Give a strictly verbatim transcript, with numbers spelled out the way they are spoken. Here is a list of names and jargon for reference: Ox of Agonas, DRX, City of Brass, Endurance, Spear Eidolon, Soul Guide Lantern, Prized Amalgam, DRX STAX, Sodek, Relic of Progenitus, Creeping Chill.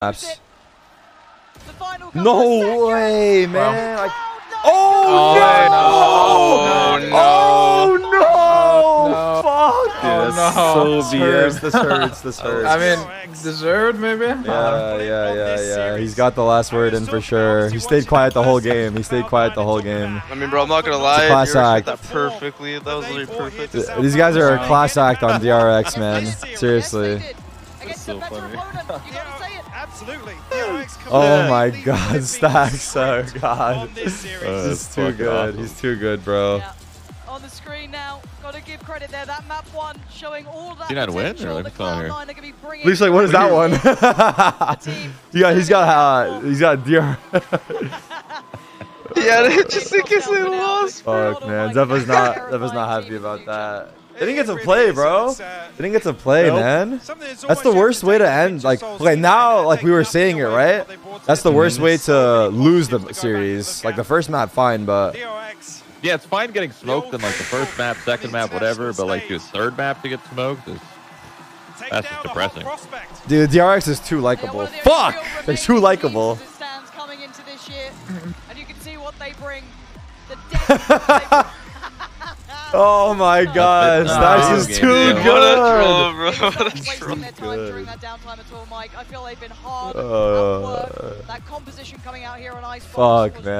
laps. No way, man. Well. Oh, oh, no. No. Oh, no. Oh, no. Fuck. Dude, that's oh, no. so B S. This hurts. This hurts. I mean, deserved, maybe? Yeah, yeah, yeah, yeah. He's got the last word in for sure. He stayed quiet the whole game. He stayed quiet the whole game. I mean, bro, I'm not going to lie. It's a class act. That perfectly. That was literally perfect. These guys are a class act on D R X, man. Seriously. That's so funny. Absolutely. Oh my God, Stax! Oh God, this is too good. Awesome. He's too good, bro. Yeah. On the screen now, gotta give credit there. That map one showing all that. Did I win? Or the Cloud nine are gonna be bringing. Luke's like, what is that one? Yeah, he's got uh, he's got D R. Yeah, just in case they lost. Fuck, man, Zephyr's not Zephyr's not happy about that. They didn't get to play, bro. They didn't get to play, man. That's the worst way to end. Like, okay, now, like we were saying it, right? That's the worst way to lose the series. Like, the first map, fine, but... Yeah, it's fine getting smoked in, like, the first map, second map, whatever, but, like, your third map to get smoked is... That's just depressing. Dude, D R X is too likable. Fuck! They're too likable. And you can see what they bring. The Oh my God, Stax is too good. What a troll, bro. What a troll. Fuck, man.